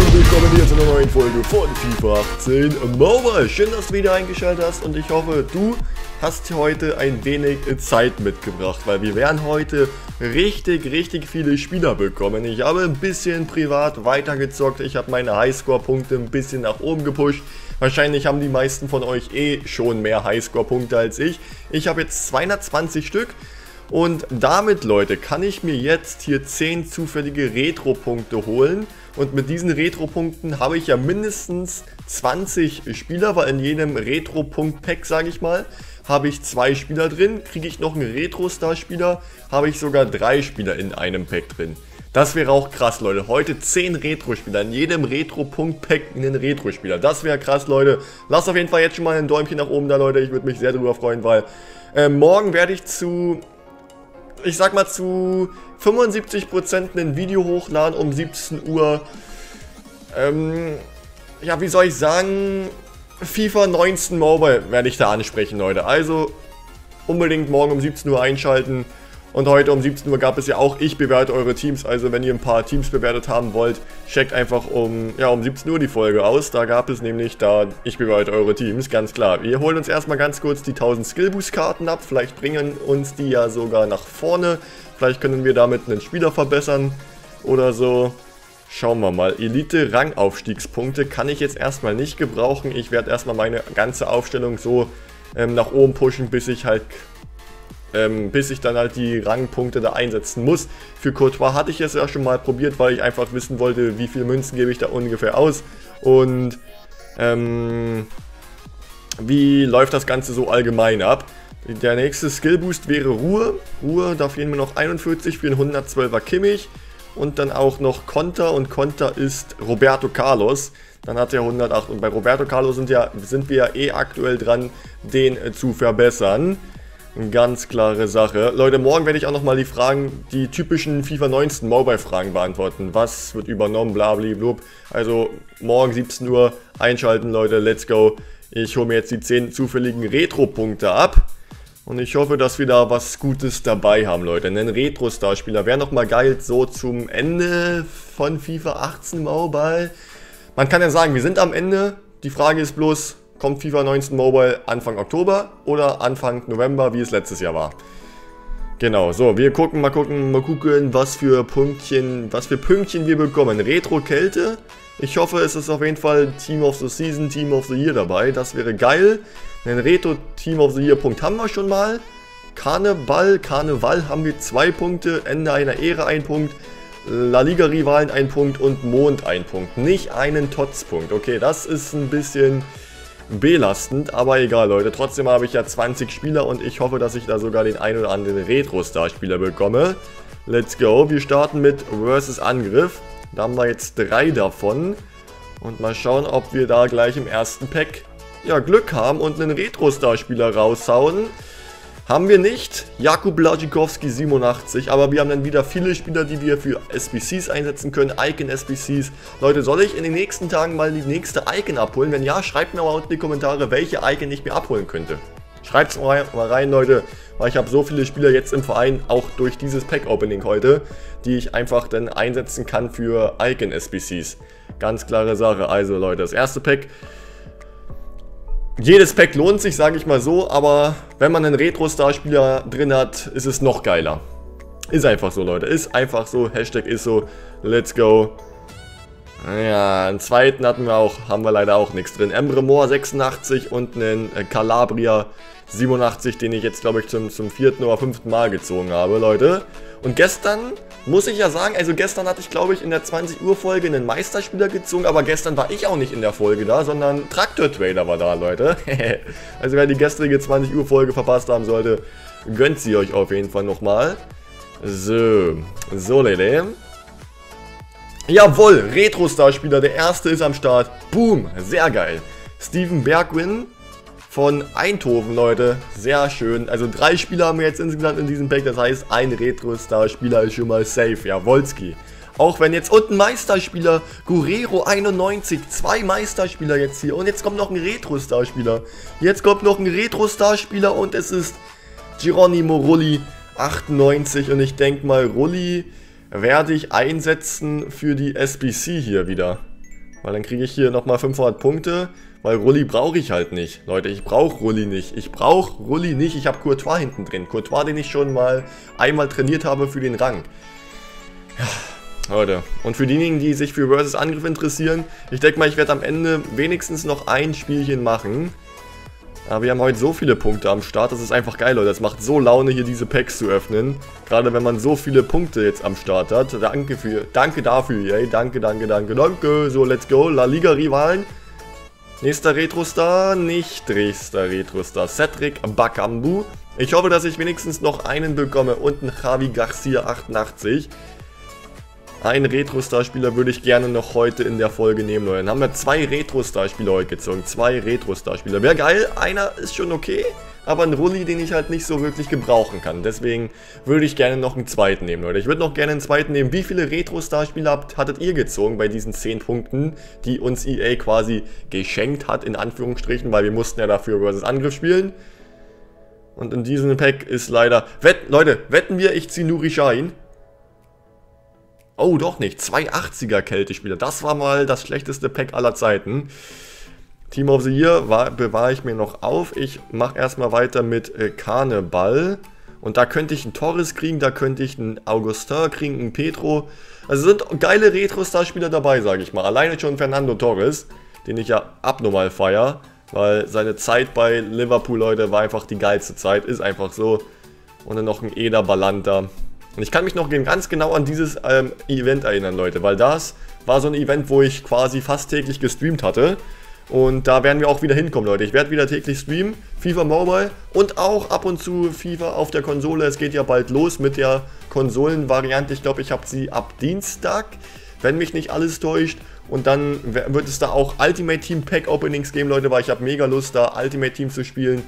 und willkommen hier zu einer neuen Folge von FIFA 18 Mobile. Schön, dass du wieder eingeschaltet hast und ich hoffe, du hast heute ein wenig Zeit mitgebracht, weil wir werden heute richtig viele Spieler bekommen. Ich habe ein bisschen privat weitergezockt, ich habe meine Highscore-Punkte ein bisschen nach oben gepusht. Wahrscheinlich haben die meisten von euch eh schon mehr Highscore-Punkte als ich. Ich habe jetzt 220 Stück. Und damit, Leute, kann ich mir jetzt hier 10 zufällige Retro-Punkte holen. Und mit diesen Retro-Punkten habe ich ja mindestens 20 Spieler, weil in jedem Retro-Punkt-Pack, sage ich mal, habe ich 2 Spieler drin. Kriege ich noch einen Retro-Star-Spieler, habe ich sogar 3 Spieler in einem Pack drin. Das wäre auch krass, Leute. Heute 10 Retro-Spieler. In jedem Retro-Punkt-Pack einen Retro-Spieler. Das wäre krass, Leute. Lasst auf jeden Fall jetzt schon mal ein Däumchen nach oben da, Leute. Ich würde mich sehr drüber freuen, weil morgen werde ich zu 75% ein Video hochladen um 17 Uhr. Ja, wie soll ich sagen? FIFA 19 Mobile werde ich da ansprechen, Leute. Also unbedingt morgen um 17 Uhr einschalten. Und heute um 17 Uhr gab es ja auch, ich bewerte eure Teams. Also wenn ihr ein paar Teams bewertet haben wollt, checkt einfach um 17 Uhr die Folge aus. Da gab es nämlich da, ich bewerte eure Teams, ganz klar. Wir holen uns erstmal ganz kurz die 1000 Skillboost-Karten ab. Vielleicht bringen uns die ja sogar nach vorne. Vielleicht können wir damit einen Spieler verbessern oder so. Schauen wir mal. Elite-Rangaufstiegspunkte kann ich jetzt erstmal nicht gebrauchen. Ich werde erstmal meine ganze Aufstellung so nach oben pushen, bis ich dann halt die Rangpunkte da einsetzen muss. Für Courtois hatte ich es ja schon mal probiert, weil ich einfach wissen wollte, wie viele Münzen gebe ich da ungefähr aus und wie läuft das Ganze so allgemein ab. Der nächste Skillboost wäre Ruhe. Ruhe, da fehlen mir noch 41 für den 112er Kimmich und dann auch noch Konter und Konter ist Roberto Carlos. Dann hat er 108 und bei Roberto Carlos sind wir ja eh aktuell dran, den zu verbessern. Ganz klare Sache. Leute, morgen werde ich auch nochmal die Fragen, die typischen FIFA 19 Mobile Fragen beantworten. Was wird übernommen, blablablub. Also morgen 17 Uhr einschalten, Leute, let's go. Ich hole mir jetzt die 10 zufälligen Retro-Punkte ab. Und ich hoffe, dass wir da was Gutes dabei haben, Leute. Einen Retro-Star-Spieler wäre nochmal geil, so zum Ende von FIFA 18 Mobile. Man kann ja sagen, wir sind am Ende. Die Frage ist bloß... Kommt FIFA 19 Mobile Anfang Oktober oder Anfang November, wie es letztes Jahr war. Genau, so, wir gucken, mal gucken, was für Pünktchen wir bekommen. Retro-Kälte, ich hoffe, es ist auf jeden Fall Team of the Season, Team of the Year dabei, das wäre geil. Den Retro-Team of the Year-Punkt haben wir schon mal. Karneval haben wir 2 Punkte, Ende einer Ehre 1 Punkt. La Liga-Rivalen 1 Punkt und Mond 1 Punkt, nicht einen Tots-Punkt. Okay, das ist ein bisschen... belastend, aber egal, Leute. Trotzdem habe ich ja 20 Spieler und ich hoffe, dass ich da sogar den ein oder anderen Retro-Star-Spieler bekomme. Let's go. Wir starten mit Versus Angriff. Da haben wir jetzt 3 davon. Und mal schauen, ob wir da gleich im ersten Pack ja Glück haben und einen Retro-Star-Spieler raushauen. Haben wir nicht. Jakub Lajikowski 87, aber wir haben dann wieder viele Spieler, die wir für SBCs einsetzen können, Icon-SBCs. Leute, soll ich in den nächsten Tagen mal die nächste Icon abholen? Wenn ja, schreibt mir mal unten in die Kommentare, welche Icon ich mir abholen könnte. Schreibt es mal rein, Leute, weil ich habe so viele Spieler jetzt im Verein, auch durch dieses Pack-Opening heute, die ich einfach dann einsetzen kann für Icon-SBCs. Ganz klare Sache. Also, Leute, das erste Pack... Jedes Pack lohnt sich, sage ich mal so, aber wenn man einen Retro-Star-Spieler drin hat, ist es noch geiler. Ist einfach so, Leute, ist einfach so, Hashtag ist so, let's go. Ja, einen zweiten hatten wir auch, haben wir leider auch nichts drin. Emre Mor 86 und einen Calabria 87, den ich jetzt, glaube ich, zum 4. oder 5. Mal gezogen habe, Leute. Und gestern, muss ich ja sagen, also gestern hatte ich, glaube ich, in der 20 Uhr Folge einen Meisterspieler gezogen, aber gestern war ich auch nicht in der Folge da, sondern Traktor-Trailer war da, Leute. Also wer die gestrige 20 Uhr Folge verpasst haben sollte, gönnt sie euch auf jeden Fall nochmal. So, Leute. Jawohl, Retro-Star-Spieler, der erste ist am Start. Boom, sehr geil. Steven Bergwin von Eindhoven, Leute, sehr schön. Also 3 Spieler haben wir jetzt insgesamt in diesem Pack, das heißt, ein Retro-Star-Spieler ist schon mal safe, ja, Wolski. Auch wenn jetzt unten Meisterspieler, Guerrero 91, 2 Meisterspieler jetzt hier und jetzt kommt noch ein Retro-Star-Spieler. Jetzt kommt noch ein Retro-Star-Spieler und es ist Geronimo Rulli 98 und ich denke mal, Rulli werde ich einsetzen für die SBC hier wieder. Weil dann kriege ich hier nochmal 500 Punkte, weil Rulli brauche ich halt nicht. Leute, ich brauche Rulli nicht. Ich habe Courtois hinten drin. Courtois, den ich schon mal einmal trainiert habe für den Rang. Ja, Leute. Und für diejenigen, die sich für Versus Angriff interessieren, ich denke mal, ich werde am Ende wenigstens noch ein Spielchen machen. Aber wir haben heute so viele Punkte am Start, das ist einfach geil, Leute. Das macht so Laune, hier diese Packs zu öffnen. Gerade wenn man so viele Punkte jetzt am Start hat. Danke dafür, ey. Danke. So, let's go. La Liga-Rivalen. Nächster Retro-Star, nicht nächster Retro-Star. Cedric Bakambu. Ich hoffe, dass ich wenigstens noch einen bekomme. Und einen Javi Garcia 88. Einen Retro-Star-Spieler würde ich gerne noch heute in der Folge nehmen, Leute. Dann haben wir zwei Retro-Star-Spieler heute gezogen. Zwei Retro-Star-Spieler. Wäre geil, einer ist schon okay, aber ein Rulli, den ich halt nicht so wirklich gebrauchen kann. Deswegen würde ich gerne noch einen zweiten nehmen, Leute. Ich würde noch gerne einen zweiten nehmen. Wie viele Retro-Star-Spieler hattet ihr gezogen bei diesen 10 Punkten, die uns EA quasi geschenkt hat, in Anführungsstrichen, weil wir mussten ja dafür Versus Angriff spielen. Und in diesem Pack ist leider... Leute, wetten wir, ich ziehe Nuri Sahin. Oh, doch nicht. 280er Kältespieler. Das war mal das schlechteste Pack aller Zeiten. Team of the Year bewahre ich mir noch auf. Ich mache erstmal weiter mit Karneval. Und da könnte ich einen Torres kriegen, da könnte ich einen Augustin kriegen, einen Pedro. Also sind geile Retro-Star-Spieler dabei, sage ich mal. Alleine schon Fernando Torres, den ich ja abnormal feiere. Weil seine Zeit bei Liverpool, Leute, war einfach die geilste Zeit. Ist einfach so. Und dann noch ein Eder Balanta. Und ich kann mich noch ganz genau an dieses Event erinnern, Leute, weil das war so ein Event, wo ich quasi fast täglich gestreamt hatte. Und da werden wir auch wieder hinkommen, Leute. Ich werde wieder täglich streamen, FIFA Mobile und auch ab und zu FIFA auf der Konsole. Es geht ja bald los mit der Konsolenvariante. Ich glaube, ich habe sie ab Dienstag, wenn mich nicht alles täuscht. Und dann wird es da auch Ultimate Team Pack Openings geben, Leute, weil ich habe mega Lust, da Ultimate Team zu spielen.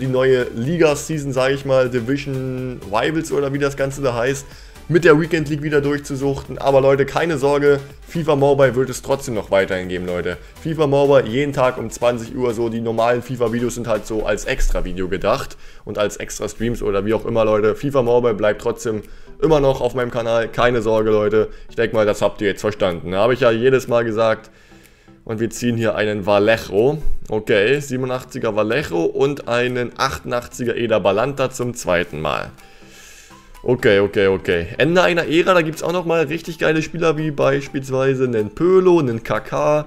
Die neue Liga-Season, sage ich mal, Division Rivals oder wie das Ganze da heißt, mit der Weekend League wieder durchzusuchten. Aber Leute, keine Sorge, FIFA Mobile wird es trotzdem noch weiterhin geben, Leute. FIFA Mobile jeden Tag um 20 Uhr so, die normalen FIFA-Videos sind halt so als Extra-Video gedacht und als Extra-Streams oder wie auch immer, Leute. FIFA Mobile bleibt trotzdem immer noch auf meinem Kanal, keine Sorge, Leute. Ich denke mal, das habt ihr jetzt verstanden. Da habe ich ja jedes Mal gesagt. Und wir ziehen hier einen Vallejo. Okay, 87er Vallejo und einen 88er Eder Balanta zum zweiten Mal. Okay. Ende einer Ära, da gibt es auch nochmal richtig geile Spieler, wie beispielsweise einen Pölo, einen Kaká.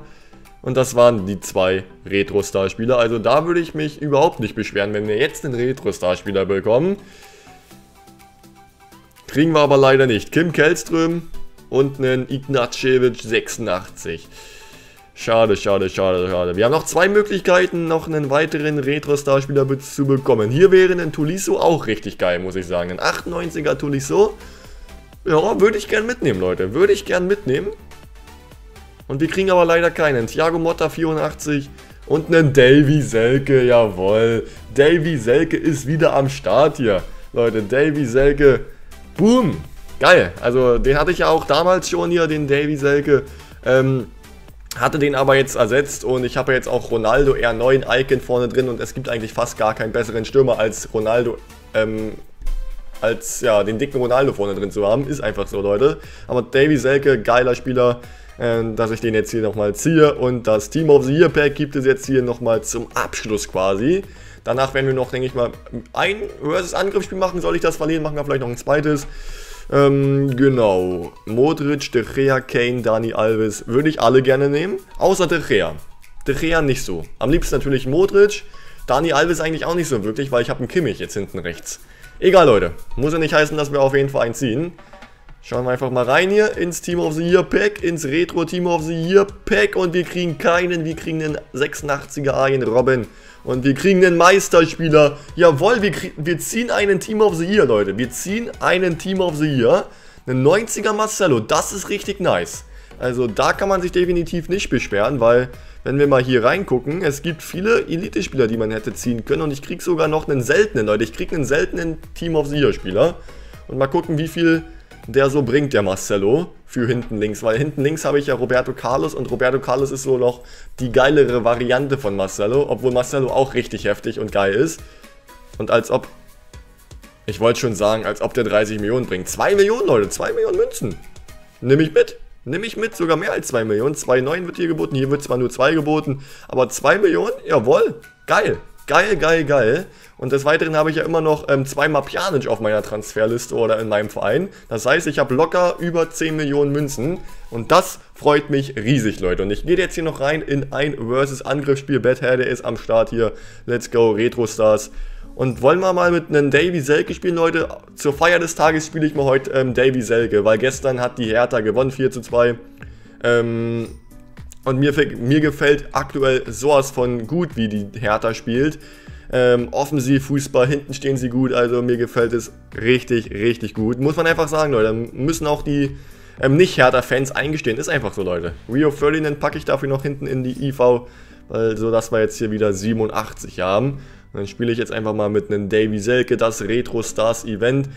Und das waren die zwei Retro-Star-Spieler. Also da würde ich mich überhaupt nicht beschweren, wenn wir jetzt einen Retro-Star-Spieler bekommen. Kriegen wir aber leider nicht. Kim Källström und einen Ignacevic 86. Schade. Wir haben noch zwei Möglichkeiten, noch einen weiteren Retro-Star-Spieler zu bekommen. Hier wäre ein Tolisso auch richtig geil, muss ich sagen. Ein 98er Tolisso. Ja, würde ich gern mitnehmen, Leute. Würde ich gern mitnehmen. Und wir kriegen aber leider keinen. Thiago Motta 84. Und einen Davy Selke, jawohl. Davy Selke ist wieder am Start hier. Leute, Davy Selke... Boom! Geil! Also den hatte ich ja auch damals schon hier, den Davy Selke. Hatte den aber jetzt ersetzt und ich habe ja jetzt auch Ronaldo R9 Icon vorne drin und es gibt eigentlich fast gar keinen besseren Stürmer als Ronaldo, den dicken Ronaldo vorne drin zu haben. Ist einfach so, Leute. Aber Davy Selke, geiler Spieler, dass ich den jetzt hier nochmal ziehe. Und das Team of the Year Pack gibt es jetzt hier nochmal zum Abschluss quasi. Danach werden wir noch, denke ich mal, ein Versus-Angriffsspiel machen. Soll ich das verlieren, machen wir vielleicht noch ein zweites. Genau. Modric, De Gea, Kane, Dani Alves würde ich alle gerne nehmen. Außer De Gea. De Gea nicht so. Am liebsten natürlich Modric. Dani Alves eigentlich auch nicht so wirklich, weil ich habe einen Kimmich jetzt hinten rechts. Egal, Leute. Muss ja nicht heißen, dass wir auf jeden Fall einen ziehen. Schauen wir einfach mal rein hier ins Team of the Year Pack, ins Retro Team of the Year Pack und wir kriegen keinen, wir kriegen einen 86er Arjen Robben und wir kriegen einen Meisterspieler. Jawohl, wir ziehen einen Team of the Year, Leute, wir ziehen einen Team of the Year, einen 90er Marcelo, das ist richtig nice. Also da kann man sich definitiv nicht beschweren, weil wenn wir mal hier reingucken, es gibt viele Elite-Spieler, die man hätte ziehen können und ich kriege sogar noch einen seltenen, Leute, ich kriege einen seltenen Team of the Year Spieler und mal gucken, wie viel... der so bringt, der Marcelo, für hinten links. Weil hinten links habe ich ja Roberto Carlos und Roberto Carlos ist so noch die geilere Variante von Marcelo, obwohl Marcelo auch richtig heftig und geil ist. Und als ob, ich wollte schon sagen, als ob der 30 Millionen bringt. 2 Millionen, Leute, 2 Millionen Münzen. Nehme ich mit. Nehme ich mit, sogar mehr als 2 Millionen. 2,9 wird hier geboten, hier wird zwar nur 2 geboten, aber 2 Millionen, jawohl, geil. Geil, geil, geil. Und des Weiteren habe ich ja immer noch zweimal Pjanic auf meiner Transferliste oder in meinem Verein. Das heißt, ich habe locker über 10 Millionen Münzen. Und das freut mich riesig, Leute. Und ich gehe jetzt hier noch rein in ein Versus-Angriffsspiel. Bettherde ist am Start hier. Let's go, Retro-Stars. Und wollen wir mal mit einem Davy Selke spielen, Leute. Zur Feier des Tages spiele ich mal heute Davy Selke, weil gestern hat die Hertha gewonnen, 4:2. Und mir gefällt aktuell sowas von gut, wie die Hertha spielt. Offensiv, Fußball, hinten stehen sie gut, also mir gefällt es richtig, richtig gut. Muss man einfach sagen, Leute, müssen auch die Nicht-Hertha-Fans eingestehen, ist einfach so, Leute. Rio Ferdinand packe ich dafür noch hinten in die IV, weil so, dass wir jetzt hier wieder 87 haben. Und dann spiele ich jetzt einfach mal mit einem Davy Selke, das Retro-Stars-Event.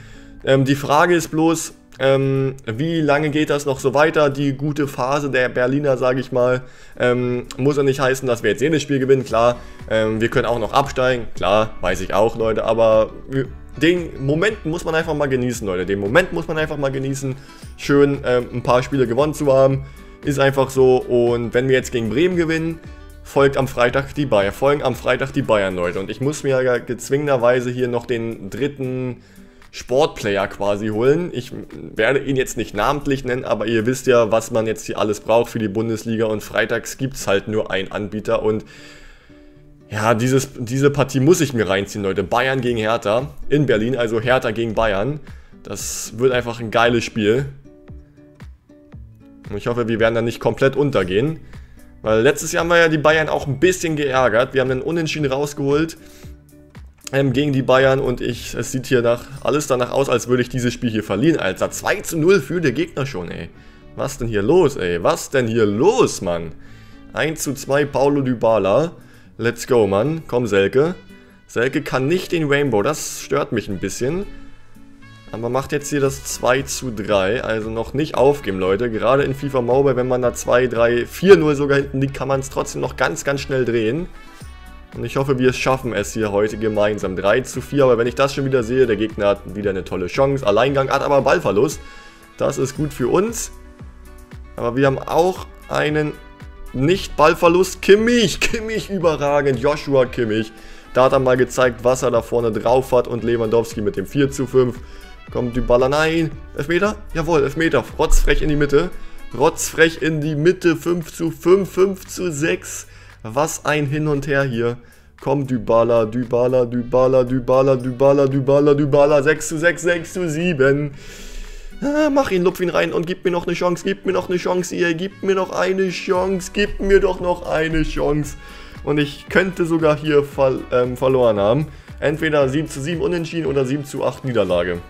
Die Frage ist bloß, wie lange geht das noch so weiter? Die gute Phase der Berliner, sage ich mal, muss ja nicht heißen, dass wir jetzt jedes Spiel gewinnen, klar. Wir können auch noch absteigen, klar, weiß ich auch, Leute, aber den Moment muss man einfach mal genießen, Leute. Den Moment muss man einfach mal genießen, schön ein paar Spiele gewonnen zu haben, ist einfach so. Und wenn wir jetzt gegen Bremen gewinnen, folgt am Freitag die Bayern, folgen am Freitag die Bayern, Leute. Und ich muss mir ja gezwungenerweise hier noch den dritten Sportplayer quasi holen. Ich werde ihn jetzt nicht namentlich nennen, aber ihr wisst ja, was man jetzt hier alles braucht für die Bundesliga, und freitags gibt es halt nur einen Anbieter, und ja, diese Partie muss ich mir reinziehen, Leute. Bayern gegen Hertha in Berlin, also Hertha gegen Bayern. Das wird einfach ein geiles Spiel. Und ich hoffe, wir werden da nicht komplett untergehen, weil letztes Jahr haben wir ja die Bayern auch ein bisschen geärgert. Wir haben einen Unentschieden rausgeholt gegen die Bayern, und es sieht hier alles danach aus, als würde ich dieses Spiel hier verlieren, Alter. 2:0 für den Gegner schon, ey. Was denn hier los, ey? Was denn hier los, Mann? 1:2 Paolo Dybala. Let's go, Mann. Komm, Selke. Selke kann nicht den Rainbow, das stört mich ein bisschen. Aber macht jetzt hier das 2:3, also noch nicht aufgeben, Leute. Gerade in FIFA Mobile, wenn man da 2, 3, 4-0 sogar hinten liegt, kann man es trotzdem noch ganz, ganz schnell drehen. Und ich hoffe, wir schaffen es hier heute gemeinsam. 3:4, aber wenn ich das schon wieder sehe, der Gegner hat wieder eine tolle Chance. Alleingang hat aber Ballverlust. Das ist gut für uns. Aber wir haben auch einen Nicht-Ballverlust. Kimmich überragend. Joshua Kimmich. Da hat er mal gezeigt, was er da vorne drauf hat. Und Lewandowski mit dem 4:5. Kommt die Baller, nein. Elfmeter? Jawohl, Elfmeter. Rotzfrech in die Mitte. 5:5, 5:6. Was ein Hin und Her hier. Komm, Dybala. 6:6, 6:7. Mach ihn, lupf ihn rein und gib mir noch eine Chance. Gib mir noch eine Chance, ihr. Gib mir noch eine Chance. Gib mir doch noch eine Chance. Und ich könnte sogar hier verloren haben. Entweder 7:7 Unentschieden oder 7:8 Niederlage.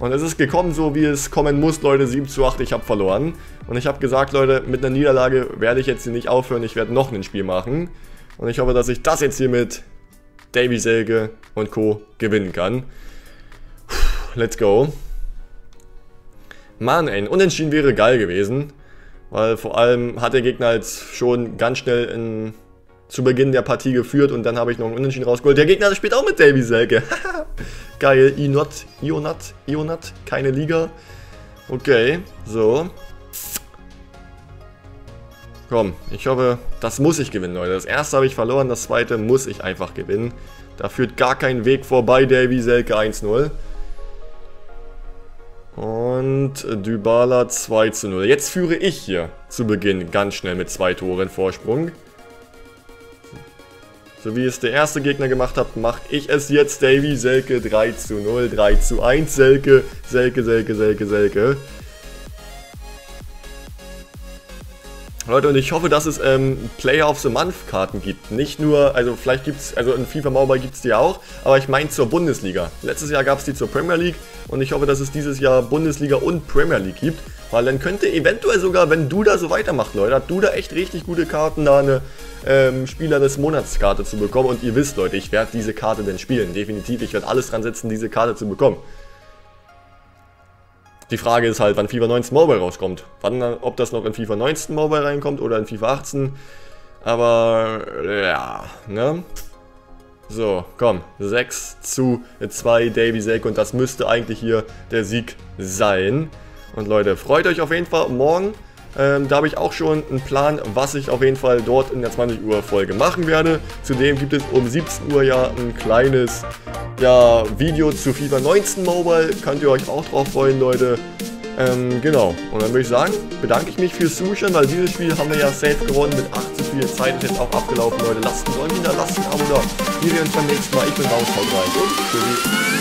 Und es ist gekommen, so wie es kommen muss, Leute. 7:8, ich habe verloren. Und ich habe gesagt, Leute, mit einer Niederlage werde ich jetzt hier nicht aufhören. Ich werde noch ein Spiel machen. Und ich hoffe, dass ich das jetzt hier mit Davy Selke und Co. gewinnen kann. Let's go. Mann, ey, ein Unentschieden wäre geil gewesen. Weil vor allem hat der Gegner jetzt schon ganz schnell zu Beginn der Partie geführt, und dann habe ich noch einen Unentschieden rausgeholt. Der Gegner spielt auch mit Davy Selke. Geil. Ionat. Keine Liga. Okay, so. Komm, ich hoffe, das muss ich gewinnen, Leute. Das erste habe ich verloren, das zweite muss ich einfach gewinnen. Da führt gar kein Weg vorbei. Davy Selke 1:0. Und Dybala 2:0. Jetzt führe ich hier zu Beginn ganz schnell mit 2 Toren Vorsprung. So wie es der erste Gegner gemacht hat, mache ich es jetzt. Davy Selke 3:0, 3:1 Selke, Selke. Leute, und ich hoffe, dass es Player of the Month Karten gibt. Nicht nur, also vielleicht gibt es, also in FIFA Mobile gibt es die auch, aber ich meine zur Bundesliga. Letztes Jahr gab es die zur Premier League, und ich hoffe, dass es dieses Jahr Bundesliga und Premier League gibt. Weil dann könnte eventuell sogar, wenn Duda so weitermacht, Leute, hat Duda echt richtig gute Karten, da eine Spieler des Monats Karte zu bekommen. Und ihr wisst, Leute, ich werde diese Karte denn spielen. Definitiv, ich werde alles dran setzen, diese Karte zu bekommen. Die Frage ist halt, wann FIFA 19 Mobile rauskommt. Ob das noch in FIFA 19 Mobile reinkommt oder in FIFA 18. Aber, ja, ne? So, komm. 6:2 Davy Selke, und das müsste eigentlich hier der Sieg sein. Und Leute, freut euch auf jeden Fall morgen. Da habe ich auch schon einen Plan, was ich auf jeden Fall dort in der 20 Uhr Folge machen werde. Zudem gibt es um 17 Uhr ja ein kleines Video zu FIFA 19 Mobile. Könnt ihr euch auch drauf freuen, Leute. Genau. Und dann würde ich sagen, bedanke ich mich fürs Zuschauen, weil dieses Spiel haben wir ja safe gewonnen mit 8 zu 4. Zeit ist jetzt auch abgelaufen, Leute. Lasst ein Like da, lasst ein Abo da. Wir sehen uns beim nächsten Mal. Ich bin raus, haut rein und tschüssi.